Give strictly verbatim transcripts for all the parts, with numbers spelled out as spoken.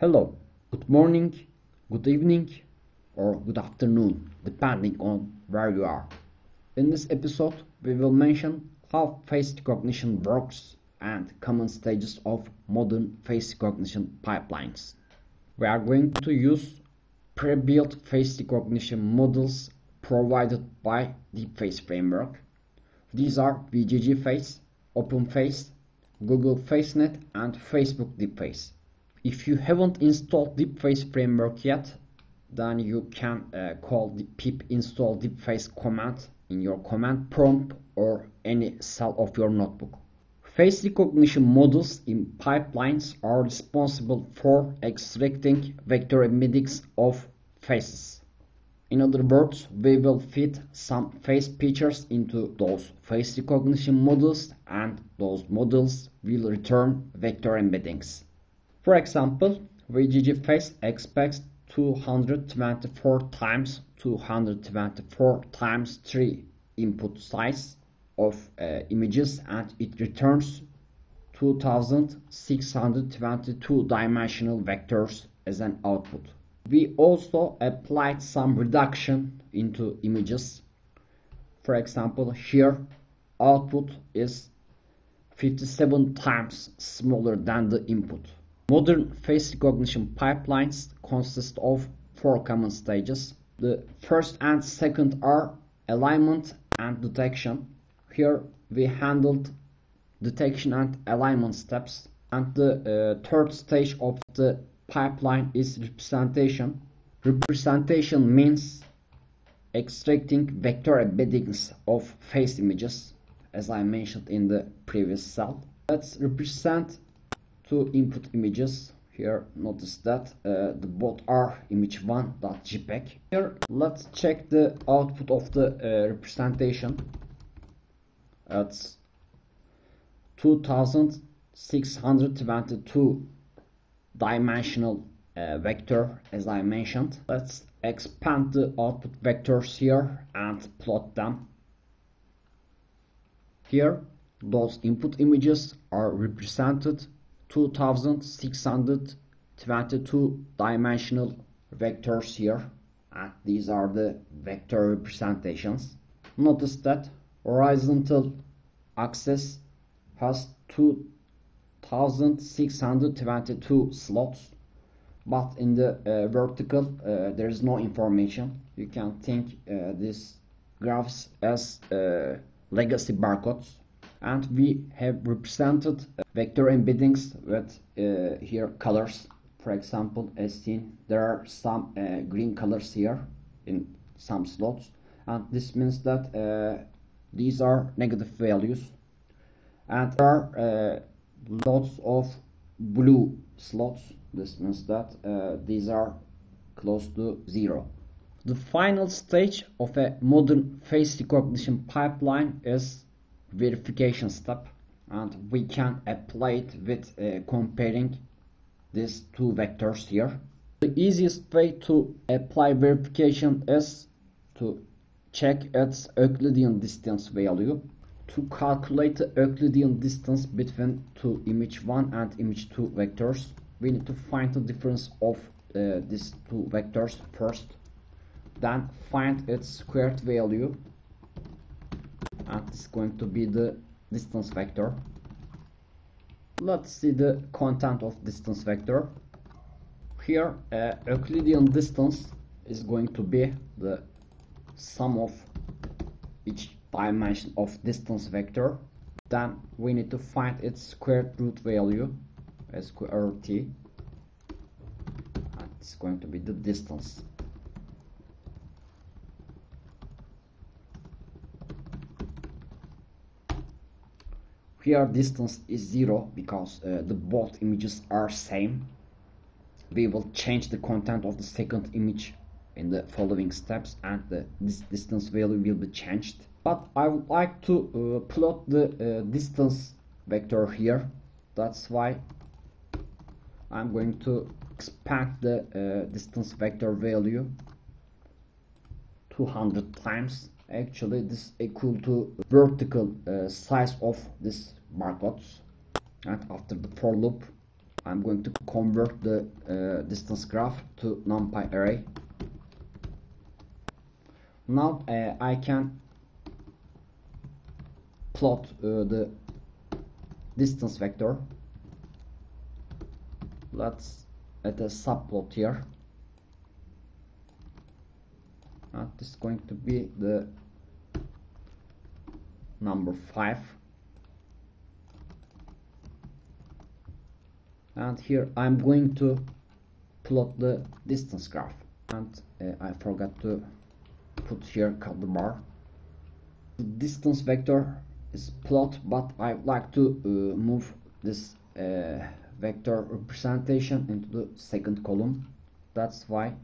hello, good morning, good evening, or good afternoon, depending on where you are. In this episode, we will mention how face recognition works and common stages of modern face recognition pipelines. We are going to use pre-built face recognition models provided by DeepFace framework. These are V G G Face, OpenFace, Google FaceNet, and Facebook DeepFace. If you haven't installed DeepFace framework yet, then you can uh, call the pip install DeepFace command in your command prompt or any cell of your notebook. Face recognition models in pipelines are responsible for extracting vector embeddings of faces. In other words, we will fit some face features into those face recognition models, and those models will return vector embeddings. For example, V G G Face expects two hundred twenty-four times two hundred twenty-four times three input size of uh, images, and it returns two thousand six hundred twenty-two dimensional vectors as an output. We also applied some reduction into images. For example, here output is fifty-seven times smaller than the input. Modern face recognition pipelines consist of four common stages. The first and second are alignment and detection. Here we handled detection and alignment steps. And the uh, third stage of the pipeline is representation. Representation means extracting vector embeddings of face images, as I mentioned in the previous cell. Let's represent two input images. Here, notice that uh, the both are image one dot JPEG. Here, let's check the output of the uh, representation. That's two thousand six hundred twenty-two dimensional uh, vector, as I mentioned. Let's expand the output vectors here and plot them. Here, those input images are represented two thousand six hundred twenty-two dimensional vectors here, and these are the vector representations. Notice that horizontal axis has two thousand six hundred twenty-two slots, but in the uh, vertical uh, there is no information. You can think uh, these graphs as uh, legacy barcodes. And we have represented vector embeddings with uh, here colors. For example, as seen, there are some uh, green colors here in some slots, and this means that uh, these are negative values, and there are uh, lots of blue slots. This means that uh, these are close to zero. The final stage of a modern face recognition pipeline is verification step, and we can apply it with uh, comparing these two vectors here. The easiest way to apply verification is to check its Euclidean distance value. To calculate the Euclidean distance between two image one and image two vectors, we need to find the difference of uh, these two vectors first, then find its squared value, and it's going to be the distance vector. Let's see the content of distance vector. Here, uh, Euclidean distance is going to be the sum of each dimension of distance vector. Then we need to find its squared root value, sqrt, and it's going to be the distance. Here distance is zero because uh, the both images are same. We will change the content of the second image in the following steps, and the, this distance value will be changed. But I would like to uh, plot the uh, distance vector here. That's why I'm going to expand the uh, distance vector value two hundred times. Actually, this is equal to vertical uh, size of this barcodes, and after the for loop I'm going to convert the uh, distance graph to NumPy array. Now uh, I can plot uh, the distance vector. Let's add a subplot here. And this is going to be the number five. And here I'm going to plot the distance graph. And uh, I forgot to put here color bar. The distance vector is plot, but I like to uh, move this uh, vector representation into the second column. That's why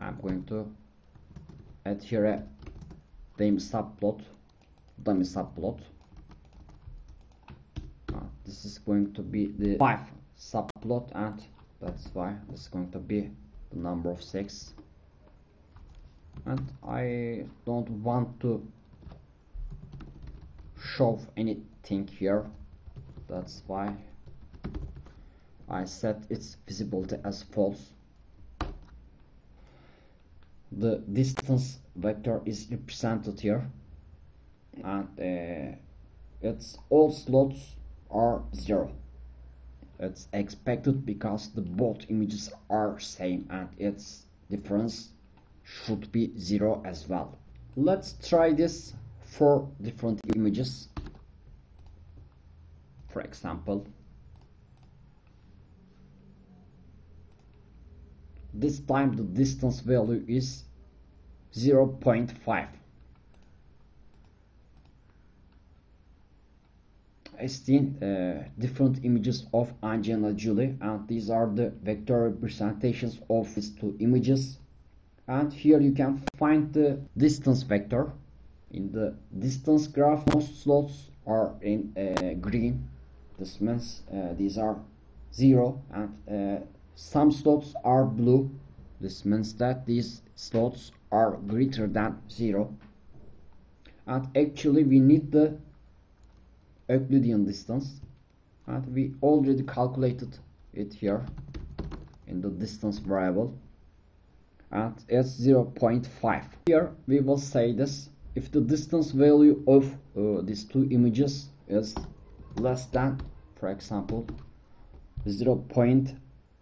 I'm going to add here a dummy subplot. Dummy subplot. Uh, this is going to be the five subplot, and that's why it's going to be the number of six. And I don't want to show anything here. That's why I set its visibility as false. The distance vector is represented here, and uh, its all slots are zero. It's expected because the both images are same, and its difference should be zero as well. Let's try this for different images. For example, this time the distance value is zero point five. I've seen uh, different images of Angelina Jolie, and these are the vector representations of these two images. And here you can find the distance vector. In the distance graph, most slots are in uh, green. This means uh, these are zero, and uh, some slots are blue. This means that these slots are greater than zero. And actually we need the Euclidean distance, and we already calculated it here in the distance variable, and it's zero point five. Here we will say this: if the distance value of uh, these two images is less than, for example, zero point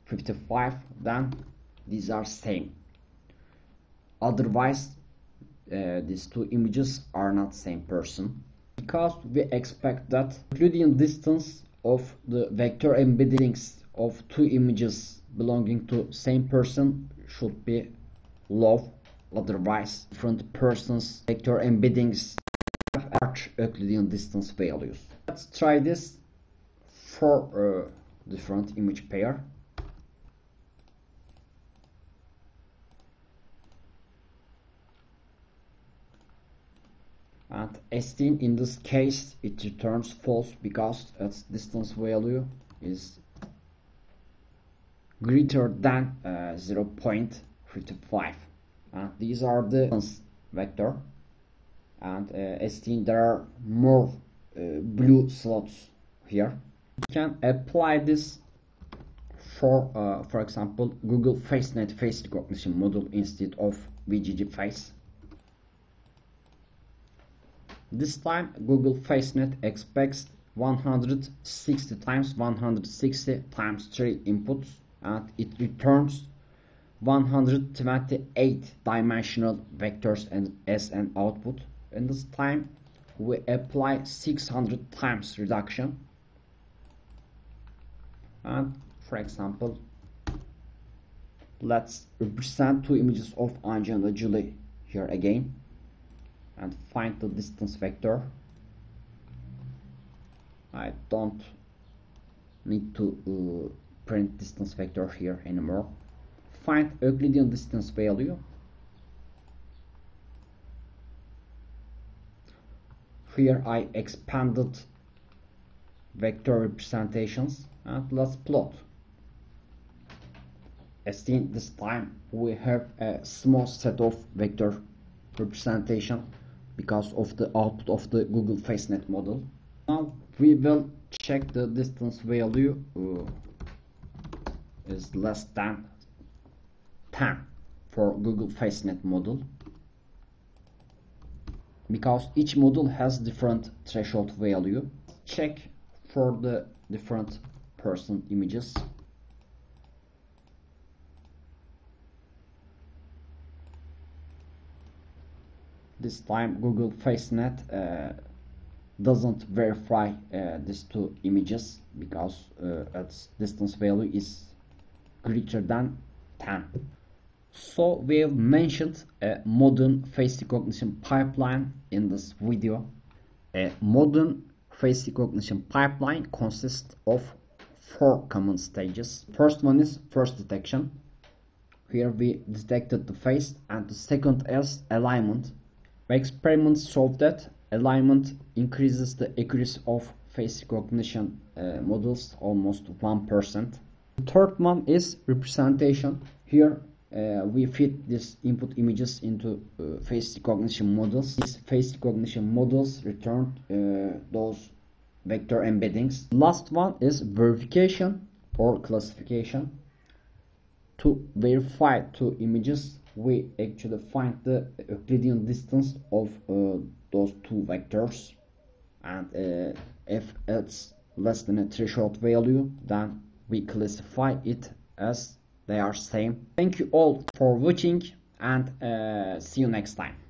five five, then these are same. Otherwise uh, these two images are not same person. Because we expect that Euclidean distance of the vector embeddings of two images belonging to same person should be low, otherwise different persons' vector embeddings have large Euclidean distance values. Let's try this for a different image pair. And S ten in this case it returns false because its distance value is greater than uh, zero point five five. And these are the distance vector, and uh, S ten there are more uh, blue slots here. You can apply this for uh, for example Google FaceNet face recognition model instead of V G G Face. This time Google FaceNet expects one hundred sixty times one hundred sixty times three inputs, and it returns one hundred twenty-eight dimensional vectors and as an output. And this time we apply six hundred times reduction, and for example let's represent two images of Angelina Jolie here again and find the distance vector. I don't need to uh, print distance vector here anymore. Find Euclidean distance value. Here I expanded vector representations, and let's plot. As in this time we have a small set of vector representation because of the output of the Google FaceNet model. Now we will check the distance value uh, is less than ten for Google FaceNet model, because each model has different threshold value. Check for the different person images. This time Google FaceNet uh, doesn't verify uh, these two images because uh, its distance value is greater than ten. So we have mentioned a modern face recognition pipeline in this video. A modern face recognition pipeline consists of four common stages. First one is face detection. Here we detected the face, and the second is alignment. My experiments showed that alignment increases the accuracy of face recognition uh, models almost one percent. The third one is representation. Here Uh, we fit these input images into uh, face recognition models. These face recognition models return uh, those vector embeddings. Last one is verification or classification. To verify two images, we actually find the Euclidean distance of uh, those two vectors, and uh, if it's less than a threshold value, then we classify it as they are same. Thank you all for watching, and uh, see you next time.